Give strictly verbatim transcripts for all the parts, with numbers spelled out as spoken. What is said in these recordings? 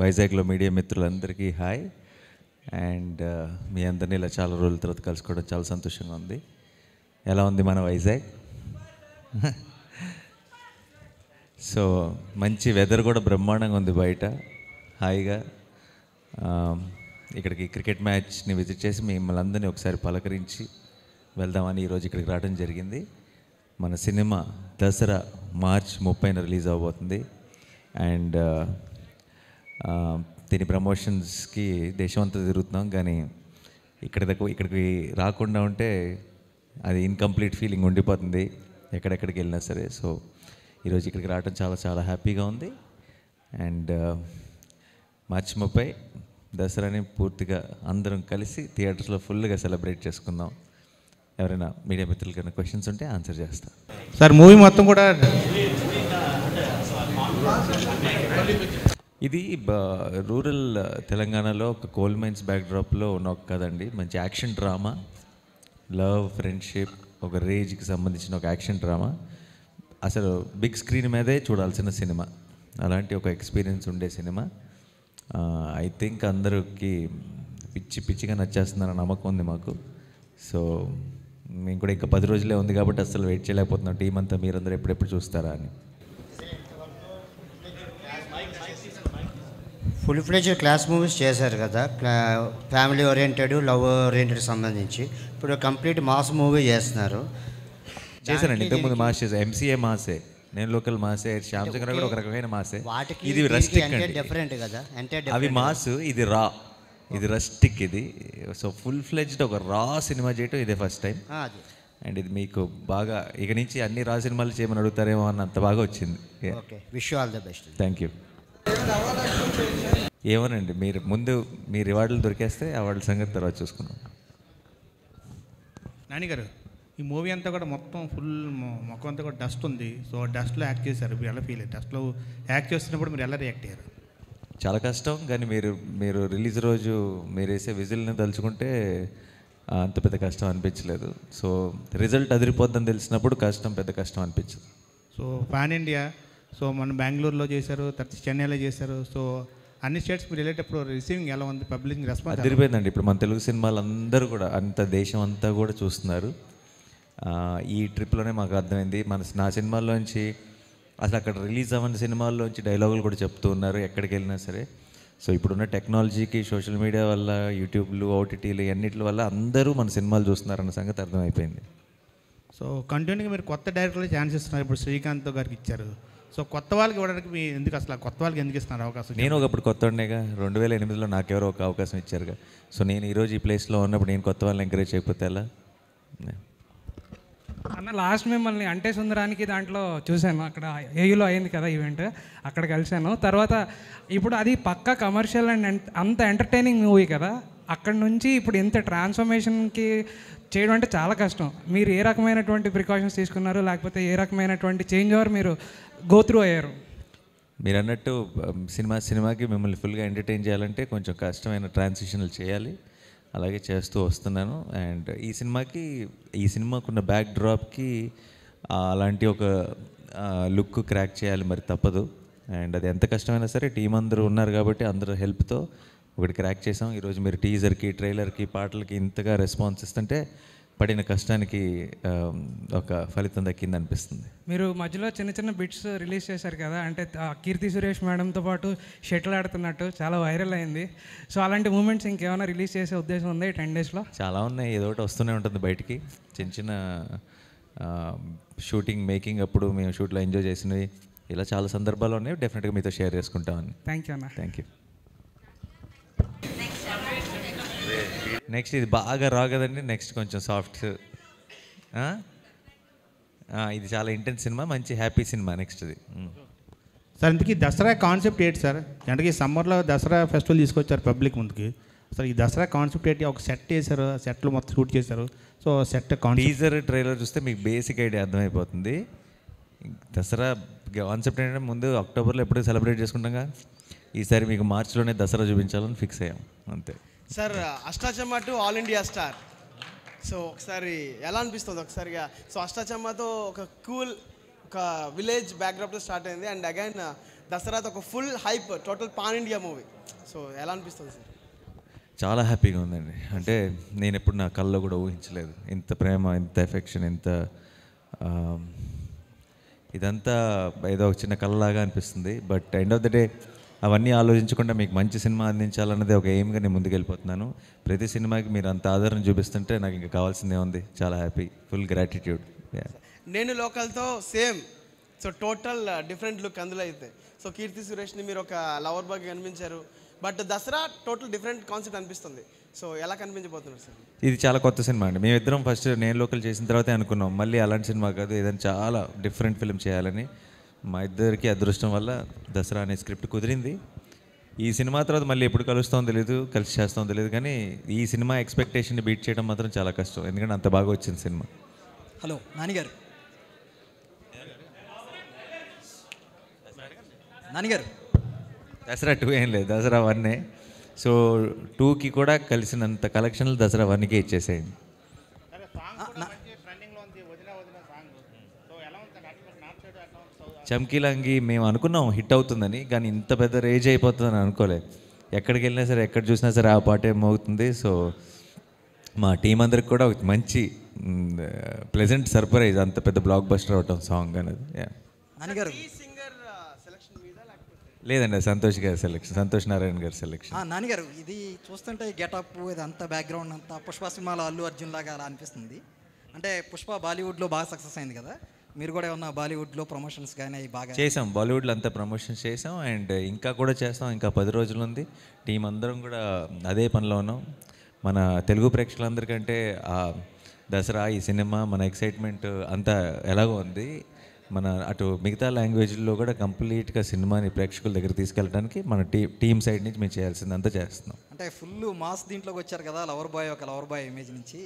వైజాగ్ లో మీడియా మిత్రులందరికీ hi and మీ అందరిని ఇలా చాలా రోజుల తర్వాత కలుసుకోవడం చాలా సంతోషంగా ఉంది. ఎలా ఉంది మన వైజాగ్? సో మంచి వెదర్ కూడా బ్రహ్మాండంగా ఉంది, బయట హాయిగా. ఇక్కడికి క్రికెట్ మ్యాచ్ని విజిట్ చేసి మిమ్మల్ని అందరినీ ఒకసారి పలకరించి వెళ్దామని ఈరోజు ఇక్కడికి రావడం జరిగింది. మన సినిమా దసరా మార్చ్ ముప్పైన రిలీజ్ అవబోతుంది అండ్ దీని ప్రమోషన్స్కి దేశమంతా తిరుగుతున్నాం, కానీ ఇక్కడ ఇక్కడికి రాకుండా ఉంటే అది ఇన్కంప్లీట్ ఫీలింగ్ ఉండిపోతుంది ఎక్కడెక్కడికి వెళ్ళినా సరే. సో ఈరోజు ఇక్కడికి రావడం చాలా చాలా హ్యాపీగా ఉంది అండ్ మార్చి ముప్పై దసరాని పూర్తిగా అందరం కలిసి థియేటర్స్లో ఫుల్గా సెలబ్రేట్ చేసుకుందాం. ఎవరైనా మీడియా మిత్రులకైనా క్వశ్చన్స్ ఉంటే ఆన్సర్ చేస్తా. సార్ మూవీ మొత్తం కూడా ఇది రూరల్ తెలంగాణలో ఒక కోల్ మైన్స్ బ్యాక్డ్రాప్లో ఉన్న ఒక కదండి, మంచి యాక్షన్ డ్రామా, లవ్, ఫ్రెండ్షిప్, ఒక రేజ్కి సంబంధించిన ఒక యాక్షన్ డ్రామా. అసలు బిగ్ స్క్రీన్ మీదే చూడాల్సిన సినిమా, అలాంటి ఒక ఎక్స్పీరియన్స్ ఉండే సినిమా. ఐ థింక్ అందరికీ పిచ్చి పిచ్చిగా నచ్చేస్తుందన్న నమ్మకం ఉంది మాకు. సో మేము కూడా ఇంకా పది రోజులే ఉంది కాబట్టి అసలు వెయిట్ చేయలేకపోతున్నాం, టీం అంతా మీరందరూ ఎప్పుడెప్పుడు చూస్తారా అని. ఫుల్ ఫ్లెడ్జ్డ్ క్లాస్ మూవీస్ చేశారు కదా, ఫ్యామిలీ ఓరియంటెడ్, లవ్ ఓరియంటెడ్ సంబంధించి, ఇప్పుడు కంప్లీట్ మాస్ మూవీ చేస్తున్నారు. చేశారండి ఇంతకుముందు మాస్ చేశారు, ఎంసీఏ మాసే, నేను లోకల్ మాసే, శ్యామ్ చంద్ర కూడా ఒక రకమైన మాసే. ఇది రస్టిక్ డిఫరెంట్ కదా, అవి మాస్, ఇది రా, ఇది రస్టిక్ ఇది. సో ఫుల్ ఫ్లెడ్జ్డ్ ఒక రా సినిమా చేయటం ఇదే ఫస్ట్ టైం అండ్ ఇది మీకు బాగా ఇక నుంచి అన్ని రా సినిమాలు చేయమని అడుగుతారేమో అని అంత బాగా వచ్చింది. Wish you all the best. Thank you. ఏమోనండి, మీరు ముందు మీ రివార్డులు దొరికేస్తే అవార్డుల సంగతి తర్వాత చూసుకున్నాం. నానిగారు ఈ మూవీ అంతా కూడా మొత్తం ఫుల్ మొక్క అంతా కూడా డస్ట్ ఉంది, సో డస్ట్లో యాక్ట్ చేశారు, మీరు ఎలా ఫీల్ అయ్యారు? డస్ట్లో యాక్ట్ చేస్తున్నప్పుడు మీరు ఎలా రియాక్ట్ అయ్యారు? చాలా కష్టం, కానీ మీరు మీరు రిలీజ్ రోజు మీరు వేసే విజిల్ని తలుచుకుంటే అంత పెద్ద కష్టం అనిపించలేదు. సో రిజల్ట్ అదిరిపోద్దని తెలిసినప్పుడు కష్టం పెద్ద కష్టం అనిపించదు. సో పాన్ ఇండియా, సో మనం బెంగళూరులో చేశారు, తర్వాత చెన్నైలో చేశారు, సో అన్ని స్టేట్స్ మీరు వెళ్ళేటప్పుడు రిసీవింగ్ ఎలా ఉంది? పబ్లిక్ రెస్పాన్స్ అదిరిపోయిందండి. ఇప్పుడు మన తెలుగు సినిమాలు అందరూ కూడా అంత దేశం అంతా కూడా చూస్తున్నారు. ఈ ట్రిప్లోనే మాకు అర్థమైంది, మన నా సినిమాల్లోంచి అసలు అక్కడ రిలీజ్ అవ్వని సినిమాల్లోంచి డైలాగులు కూడా చెప్తూ ఉన్నారు ఎక్కడికి వెళ్ళినా సరే. సో ఇప్పుడున్న టెక్నాలజీకి, సోషల్ మీడియా వల్ల, యూట్యూబ్లు, ఓటీటీలు, అన్నిటి వల్ల అందరూ మన సినిమాలు చూస్తున్నారన్న సంగతి అర్థమైపోయింది. సో కంటిన్యూగా మీరు కొత్త డైరెక్టర్లు ఛాన్స్ ఇస్తున్నారు, ఇప్పుడు శ్రీకాంత్ గారికి ఇచ్చారు, సో కొత్త వాళ్ళకి ఇవ్వడానికి మీ ఎందుకు అసలు కొత్త వాళ్ళకి ఎందుకు ఇస్తున్నారు అవకాశం? నేను ఒకప్పుడు కొత్త ఉండేగా, రెండు వేల ఎనిమిదిలో నాకెవరో ఒక అవకాశం ఇచ్చారుగా. సో నేను ఈరోజు ఈ ప్లేస్లో ఉన్నప్పుడు నేను కొత్త వాళ్ళని ఎంకరేజ్ చేయకపోతే ఎలా? అన్న లాస్ట్ మిమ్మల్ని అంటే సుందరానికి దాంట్లో చూశాను, అక్కడ ఏయులో అయింది కదా ఈవెంట్, అక్కడ కలిశాను. తర్వాత ఇప్పుడు అది పక్కా కమర్షియల్ అండ్ అంత ఎంటర్టైనింగ్ మూవీ కదా, అక్కడ నుంచి ఇప్పుడు ఇంత ట్రాన్స్ఫర్మేషన్కి చేయడం అంటే చాలా కష్టం. మీరు ఏ రకమైనటువంటి ప్రికాషన్స్ తీసుకున్నారు, లేకపోతే ఏ రకమైనటువంటి చేంజ్ ఓవర్ మీరు గో త్రూ అయ్యారు? మీరు అన్నట్టు సినిమా సినిమాకి మిమ్మల్ని ఫుల్గా ఎంటర్టైన్ చేయాలంటే కొంచెం కష్టమైన ట్రాన్సిషన్లు చేయాలి, అలాగే చేస్తూ వస్తున్నాను. అండ్ ఈ సినిమాకి ఈ సినిమాకున్న బ్యాక్ డ్రాప్కి అలాంటి ఒక లుక్ క్రాక్ చేయాలి, మరి తప్పదు. అండ్ అది ఎంత కష్టమైనా సరే టీం అందరూ ఉన్నారు కాబట్టి అందరూ హెల్ప్తో ఒకటి క్రాక్ చేసాం. ఈరోజు మీరు టీజర్కి, ట్రైలర్కి, పాటలకి ఇంతగా రెస్పాన్స్ ఇస్తుంటే పడిన కష్టానికి ఒక ఫలితం దక్కింది అనిపిస్తుంది. మీరు మధ్యలో చిన్న చిన్న బిట్స్ రిలీజ్ చేశారు కదా, అంటే కీర్తి సురేష్ మేడంతో పాటు షటిల్ ఆడుతున్నట్టు చాలా వైరల్ అయింది. సో అలాంటి మూమెంట్స్ ఇంకేమైనా రిలీజ్ చేసే ఉద్దేశం ఉందా ఈ టెన్ డేస్లో? చాలా ఉన్నాయి, ఏదో ఒకటి వస్తూనే ఉంటుంది బయటికి. చిన్న చిన్న షూటింగ్, మేకింగ్ అప్పుడు మేము షూట్లో ఎంజాయ్ చేసినవి, ఇలా చాలా సందర్భాలు ఉన్నాయి. డెఫినెట్గా మీతో షేర్ చేసుకుంటామని. థ్యాంక్ యూ అన్న. Thank you. నెక్స్ట్ ఇది బాగా రా కదండి, నెక్స్ట్ కొంచెం సాఫ్ట్, ఇది చాలా ఇంటెన్స్ సినిమా, మంచి హ్యాపీ సినిమా నెక్స్ట్ ఇది. సార్ ఇంతకీ దసరా కాన్సెప్ట్ ఏంటి సార్? అంటే ఈ సమ్మర్లో దసరా ఫెస్టివల్ తీసుకొచ్చారు పబ్లిక్ ముందుకి, సార్ ఈ దసరా కాన్సెప్ట్ ఏంటి? ఒక సెట్ వేశారు, సెట్లు మొత్తం షూట్ చేశారు. సో సెట్ టీజర్, ట్రైలర్ చూస్తే మీకు బేసిక్ ఐడియా అర్థమైపోతుంది. దసరా కాన్సెప్ట్ ఏంటంటే ముందు అక్టోబర్లో ఎప్పుడు సెలబ్రేట్ చేసుకుంటాంగా, ఈసారి మీకు మార్చిలోనే దసరా చూపించాలని ఫిక్స్ అయ్యాం అంతే సార్. అష్టాచమ్మటు ఆల్ ఇండియా స్టార్, సో ఒకసారి ఎలా అనిపిస్తుంది ఒకసారిగా? సో అష్టాచమ్మతో ఒక కూల్, ఒక విలేజ్ బ్యాక్డ్రాప్లో స్టార్ట్ అయింది అండ్ అగైన్ దసరా ఒక full hype total pan India movie. So ఎలా అనిపిస్తుంది సార్? చాలా హ్యాపీగా ఉందండి. అంటే నేను ఎప్పుడు నా కళ్ళలో కూడా ఊహించలేదు ఇంత ప్రేమ, ఇంత ఎఫెక్షన్, ఇంత ఇదంతా ఏదో ఒక చిన్న కళ్ళలాగా అనిపిస్తుంది. But end of the day అవన్నీ ఆలోచించకుండా మీకు మంచి సినిమా అందించాలన్నదే ఒక ఎయిమ్గా నేను ముందుకెళ్ళిపోతున్నాను. ప్రతి సినిమాకి మీరు అంత ఆదరణ చూపిస్తుంటే నాకు ఇంకా కావాల్సిందే ఉంది. చాలా హ్యాపీ, ఫుల్ గ్రాటిట్యూడ్. నేను లోకల్తో same, so total different look అందులో అయితే. సో కీర్తి సురేష్ని మీరు ఒక లవర్ బాగా కనిపించారు, but Dasara total different concept అనిపిస్తుంది. సో ఎలా కనిపించబోతున్నారు సార్? ఇది చాలా కొత్త సినిమా అండి. మేమిద్దరం ఫస్ట్ నేను లోకల్ చేసిన తర్వాతే అనుకున్నాం మళ్ళీ అలాంటి సినిమా కాదు, ఏదైనా చాలా డిఫరెంట్ ఫిలిం చేయాలని. మా ఇద్దరికి అదృష్టం వల్ల దసరా అనే స్క్రిప్ట్ కుదిరింది. ఈ సినిమా తర్వాత మళ్ళీ ఎప్పుడు కలుస్తామో తెలియదు, కలిసి చేస్తామో తెలియదు, కానీ ఈ సినిమా ఎక్స్పెక్టేషన్ని బీట్ చేయడం మాత్రం చాలా కష్టం, ఎందుకంటే అంత బాగా వచ్చింది సినిమా. హలో నానిగారు, నానిగారు దసరా టూ ఏం లేదు, దసరా వన్నే. సో టూకి కూడా కలిసినంత కలెక్షన్లు దసరా వన్కే ఇచ్చేసేయండి. చమ్కీలంగి మేము అనుకున్నాం హిట్ అవుతుందని, కానీ ఇంత పెద్ద రేజ్ అయిపోతుందని అనుకోలేదు. ఎక్కడికి వెళ్ళినా సరే, ఎక్కడ చూసినా సరే ఆ పాట ఏమవుతుంది. సో మా టీం అందరికి కూడా ఒక మంచి ప్లెజెంట్ సర్ప్రైజ్, అంత పెద్ద బ్లాక్ బస్టర్ అవటం సాంగ్ అనేది. లేదండి, సంతోష్ గారి సెలెక్షన్, సంతోష్ నారాయణ గారి సెలెక్షన్. నాన్నగారు ఇది చూస్తుంటే గెటప్, ఇదంతా బ్యాక్గ్రౌండ్ అంతా పుష్ప సినిమాలో అల్లు అర్జున్ లాగా అలా అనిపిస్తుంది. అంటే పుష్ప బాలీవుడ్లో బాగా సక్సెస్ అయింది కదా, మీరు కూడా ఏమన్నా బాలీవుడ్లో ప్రమోషన్స్ కానీ బాగా చేసాం? బాలీవుడ్లో అంతా ప్రమోషన్స్ చేసాం అండ్ ఇంకా కూడా చేస్తాం. ఇంకా పది రోజులు ఉంది. టీం అందరం కూడా అదే పనిలో ఉన్నాం. మన తెలుగు ప్రేక్షకులందరికంటే ఆ దసరా, ఈ సినిమా, మన ఎక్సైట్మెంట్ అంతా ఎలాగో ఉంది. మన అటు మిగతా లాంగ్వేజ్లో కూడా కంప్లీట్గా సినిమాని ప్రేక్షకుల దగ్గర తీసుకెళ్ళడానికి మన టీ టీమ్ సైడ్ నుంచి మేము చేయాల్సిందంతా చేస్తున్నాం. అంటే ఫుల్ మాస్ దీంట్లోకి వచ్చారు కదా, లవర్ బాయ్ ఒక లవర్ బాయ్ ఇమేజ్ నుంచి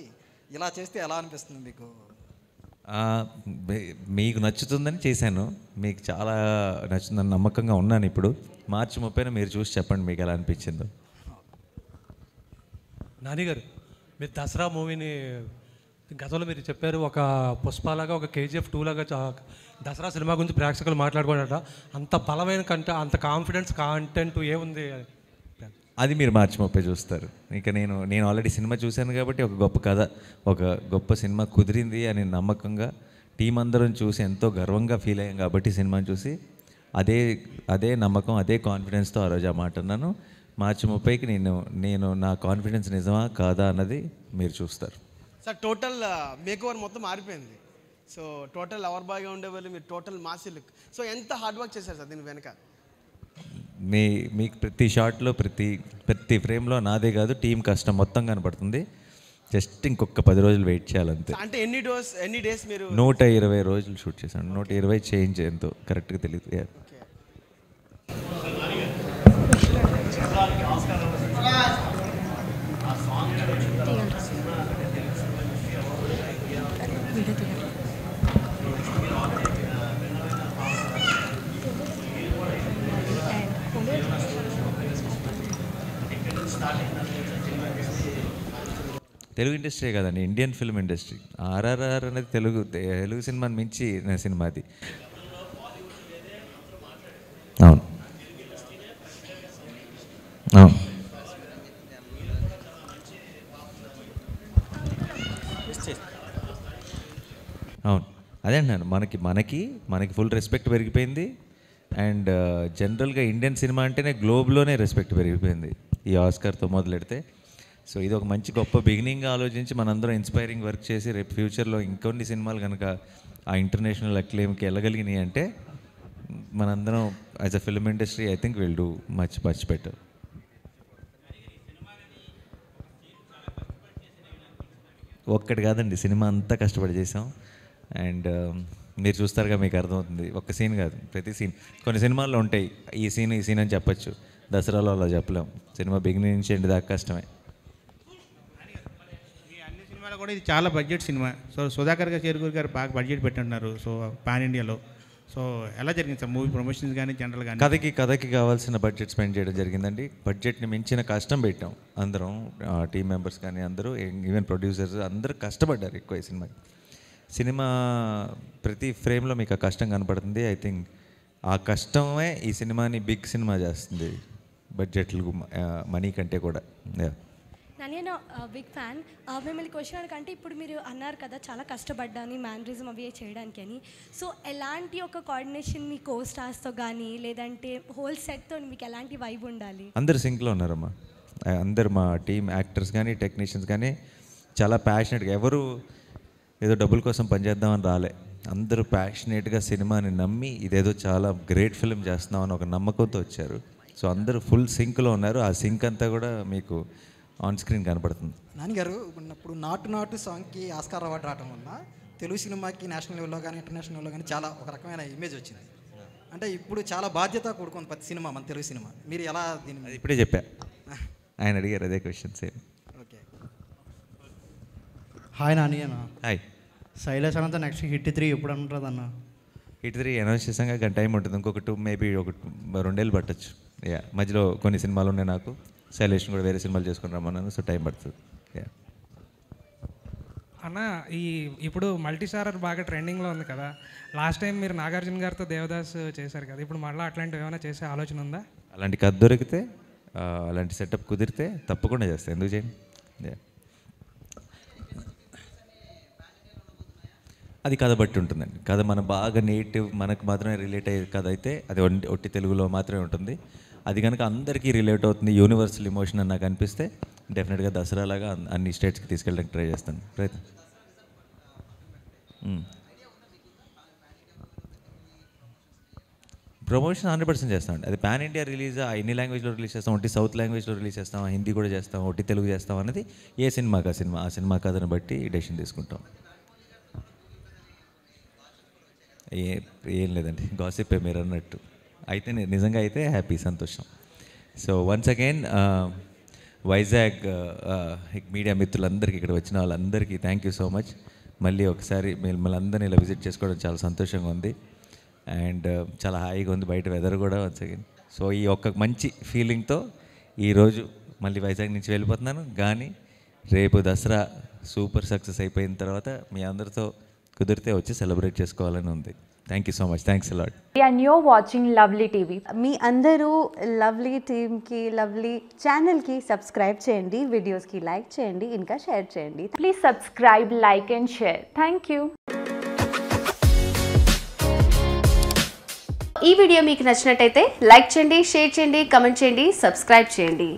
ఇలా చేస్తే ఎలా అనిపిస్తుంది మీకు? మీకు నచ్చుతుందని చేశాను, మీకు చాలా నచ్చుతుందని నమ్మకంగా ఉన్నాను. ఇప్పుడు మార్చి ముప్పైన మీరు చూసి చెప్పండి మీకు ఎలా అనిపించిందో. నానిగారు, మీరు దసరా మూవీని గతంలో మీరు చెప్పారు ఒక పుష్పలాగా, ఒక కేజీఎఫ్ టూ లాగా దసరా సినిమా గురించి ప్రేక్షకులు మాట్లాడుకున్నారట. అంత బలమైన కంటే అంత కాన్ఫిడెన్స్ కాంటెంట్ ఏముంది? అది మీరు మార్చి ముప్పై చూస్తారు. ఇంకా నేను నేను ఆల్రెడీ సినిమా చూశాను కాబట్టి ఒక గొప్ప కథ, ఒక గొప్ప సినిమా కుదిరింది అని నమ్మకంగా టీం అందరం చూసి ఎంతో గర్వంగా ఫీల్ అయ్యాం కాబట్టి సినిమాని చూసి అదే అదే నమ్మకం, అదే కాన్ఫిడెన్స్తో ఆ రోజు ఆ మాట అన్నాను. మార్చి ముప్పైకి నేను నేను నా కాన్ఫిడెన్స్ నిజమా కాదా అన్నది మీరు చూస్తారు. సార్ టోటల్ మేకోవర్ మొత్తం మారిపోయింది. సో టోటల్ లవర్ బాయ్గా ఉండేవాళ్ళు మీరు టోటల్ మాసీ లుక్. సో ఎంత హార్డ్ వర్క్ చేశారు సార్ దీని వెనక? మీ మీకు ప్రతి షాట్లో, ప్రతి ప్రతి ఫ్రేమ్లో నాదే కాదు టీం కష్టం మొత్తం కనపడుతుంది. జస్ట్ ఇంకొక పది రోజులు వెయిట్ చేయాలంతే. అంటే ఎన్ని డోస్ ఎన్ని డేస్ మీరు? నూట ఇరవై రోజులు షూట్ చేశాను. నూట ఇరవై చేంజ్ ఎంతో కరెక్ట్గా తెలియదు. తెలుగు ఇండస్ట్రీ కదండి, ఇండియన్ ఫిల్మ్ ఇండస్ట్రీ. ఆర్ఆర్ఆర్ అనేది తెలుగు తెలుగు సినిమాని మించి సినిమా అది. అవును అవును. అవును అదే అంటున్నాను, మనకి మనకి మనకి ఫుల్ రెస్పెక్ట్ పెరిగిపోయింది. అండ్ జనరల్గా ఇండియన్ సినిమా అంటేనే గ్లోబ్లోనే రెస్పెక్ట్ పెరిగిపోయింది ఈ ఆస్కార్తో మొదలెడితే. సో ఇది ఒక మంచి గొప్ప బిగినింగ్గా ఆలోచించి మనందరం ఇన్స్పైరింగ్ వర్క్ చేసి రేపు ఫ్యూచర్లో ఇంకొన్ని సినిమాలు కనుక ఆ ఇంటర్నేషనల్ అక్లెయిమ్కి వెళ్ళగలిగినాయి అంటే మనందరం as a film industry I think will do much much better. ఒక్కటి కాదండి, సినిమా అంతా కష్టపడి చేసాం. అండ్ మీరు చూస్తారుగా, మీకు అర్థమవుతుంది. ఒక్క సీన్ కాదు, ప్రతి సీన్. కొన్ని సినిమాల్లో ఉంటాయి ఈ సీన్ ఈ సీన్ అని చెప్పచ్చు, దసరాలో అలా చెప్పలేం. సినిమా బిగినింగ్ నుంచి ఎండ్ దాకా కష్టమే. అన్ని సినిమాలు కూడా ఇది చాలా బడ్జెట్ సినిమా. సో సుధాకర్ గారు, చేరుకూరి గారు బాగా బడ్జెట్ పెట్టున్నారు సో పాన్ ఇండియాలో. సో ఎలా జరిగింది సార్ మూవీ ప్రమోషన్స్ కానీ జనరల్ కానీ? కథకి కథకి కావాల్సిన బడ్జెట్ స్పెండ్ చేయడం జరిగిందండి. బడ్జెట్ని మించిన కష్టం పెట్టాం అందరం, టీం మెంబర్స్ కానీ అందరూ, ఈవెన్ ప్రొడ్యూసర్స్ అందరూ కష్టపడ్డారు ఎక్కువ ఈ సినిమాకి. సినిమా ప్రతి ఫ్రేమ్లో మీకు ఆ కష్టం కనపడుతుంది. ఐ థింక్ ఆ కష్టమే ఈ సినిమాని బిగ్ సినిమా చేస్తుంది బడ్జెట్లు మనీ కంటే కూడా నేను బిగ్ ఫ్యాన్ మిమ్మల్ని క్వశ్చన్ అడగంటే ఇప్పుడు మీరు అన్నారు కదా చాలా కష్టపడ్డాని మ్యానరిజం అవి చేయడానికి అని సో ఎలాంటి ఒక కోఆర్డినేషన్ మీ కో స్టార్స్తో కానీ లేదంటే హోల్ సెట్తో మీకు ఎలాంటి వైబ్ ఉండాలి అందరు సింక్లో ఉన్నారమ్మా అందరు మా టీమ్ యాక్టర్స్ కానీ టెక్నీషియన్స్ కానీ చాలా ప్యాషనెట్గా ఎవరు ఏదో డబ్బుల కోసం పనిచేద్దామని రాలే అందరూ ప్యాషనేట్గా సినిమాని నమ్మి ఇదేదో చాలా గ్రేట్ ఫిల్మ్ చేస్తున్నామని ఒక నమ్మకంతో వచ్చారు సో అందరూ ఫుల్ సింక్లో ఉన్నారు ఆ సింక్ అంతా కూడా మీకు ఆన్ స్క్రీన్ కనపడుతుంది నాన్నగారు ఇప్పుడు నాటు నాటు సాంగ్కి ఆస్కార్ అవార్డు రావడం వల్ల తెలుగు సినిమాకి నేషనల్ లెవెల్లో కానీ ఇంటర్నేషనల్ లెవెల్లో కానీ చాలా ఒక రకమైన ఇమేజ్ వచ్చింది అంటే ఇప్పుడు చాలా బాధ్యత కూడుకుంది ప్రతి సినిమా మన తెలుగు సినిమా మీరు ఎలా దీన్ని ఇప్పుడే చెప్పా ఆయన అడిగారు అదే క్వశ్చన్స్ ఏమి ఓకే హాయ్ నాని అన్న హాయ్ శైలేష్ అనంత నెక్స్ట్ హిట్ త్రీ ఎప్పుడు ఉంటుంది అన్న హిట్ త్రీ అనౌన్స్ చేసాక గంట టైం ఉంటుంది ఇంకొక టూ మేబీ ఒక రెండేళ్ళు పట్టచ్చు యా మధ్యలో కొన్ని సినిమాలు ఉన్నాయి నాకు శైలేష్ని కూడా వేరే సినిమాలు చేసుకుని రమ్మన్నాను సో టైం పడుతుంది అన్న ఈ ఇప్పుడు మల్టీస్టారర్ బాగా ట్రెండింగ్లో ఉంది కదా లాస్ట్ టైం మీరు నాగార్జున గారితో దేవదాస్ చేశారు కదా ఇప్పుడు మళ్ళీ అట్లాంటివి ఏమైనా చేసే ఆలోచన ఉందా అలాంటి కథ దొరికితే అలాంటి సెటప్ కుదిరితే తప్పకుండా చేస్తాను ఎందుకు చేయండి అది కథ బట్టి ఉంటుందండి కథ మన బాగా నేటివ్ మనకు మాత్రమే రిలేట్ అయ్యే కథ అయితే అది ఒట్టి తెలుగులో మాత్రమే ఉంటుంది అది కనుక అందరికీ రిలేట్ అవుతుంది యూనివర్సల్ ఎమోషన్ అని నాకు అనిపిస్తే డెఫినెట్గా దసరా లాగా అన్ని స్టేట్స్కి తీసుకెళ్ళడానికి ట్రై చేస్తాను ప్రయత్నం ప్రమోషన్ హండ్రెడ్ పర్సెంట్ చేస్తామండి అది పాన్ ఇండియా రిలీజ్ ఎన్ని లాంగ్వేజ్లో రిలీజ్ చేస్తాం ఒకటి సౌత్ లాంగ్వేజ్లో రిలీజ్ చేస్తాం హిందీ కూడా చేస్తాం ఒకటి తెలుగు చేస్తాం అనేది ఏ సినిమాకి ఆ సినిమా ఆ సినిమా కథను బట్టి డెసిషన్ తీసుకుంటాం ఏ ఏం లేదండి గాసిప్పే మీరు అన్నట్టు అయితే నిజంగా అయితే హ్యాపీ సంతోషం so once again Vizag media మిత్రులందరికీ ఇక్కడ వచ్చిన వాళ్ళందరికీ థ్యాంక్ యూ సో మచ్ మళ్ళీ ఒకసారి మిమ్మల్ని అందరినీ ఇలా విజిట్ చేసుకోవడం చాలా సంతోషంగా ఉంది అండ్ చాలా హాయిగా ఉంది బయట వెదర్ కూడా వన్స్ అగైన్ సో ఈ ఒక్క మంచి ఫీలింగ్తో ఈరోజు మళ్ళీ వైజాగ్ నుంచి వెళ్ళిపోతున్నాను కానీ రేపు దసరా సూపర్ సక్సెస్ అయిపోయిన తర్వాత మీ అందరితో కుదిరితే వచ్చి సెలబ్రేట్ చేసుకోవాలని ఉంది thank you so much thanks a lot and your watching lovely TV మీ అందరూ లవ్లీ టీమ్కి లవ్లీ ఛానల్కి సబ్స్క్రైబ్ చేయండి వీడియోస్కి లైక్ చేయండి ఇంకా షేర్ చేయండి please subscribe like and share thank you ఈ వీడియో మీకు నచ్చినట్టయితే లైక్ చేయండి షేర్ చేయండి కమెంట్ చేయండి సబ్స్క్రైబ్ చేయండి